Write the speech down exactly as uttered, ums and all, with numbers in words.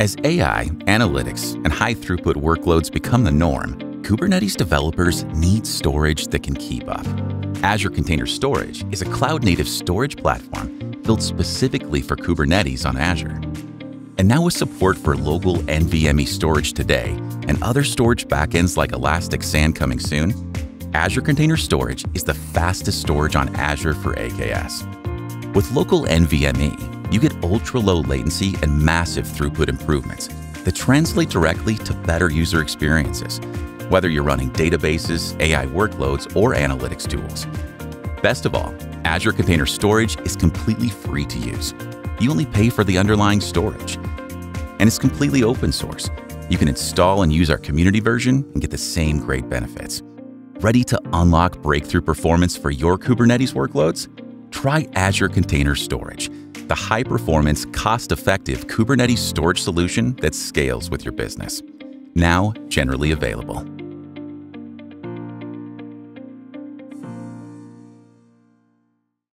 As A I, analytics, and high-throughput workloads become the norm, Kubernetes developers need storage that can keep up. Azure Container Storage is a cloud-native storage platform built specifically for Kubernetes on Azure. And now with support for local N V M e storage today and other storage backends like Elastic S A N coming soon, Azure Container Storage is the fastest storage on Azure for A K S. With local N V M e, you get ultra-low latency and massive throughput improvements that translate directly to better user experiences, whether you're running databases, A I workloads, or analytics tools. Best of all, Azure Container Storage is completely free to use. You only pay for the underlying storage, and it's completely open source. You can install and use our community version and get the same great benefits. Ready to unlock breakthrough performance for your Kubernetes workloads? Try Azure Container Storage, the high-performance, cost-effective Kubernetes storage solution that scales with your business. Now generally available.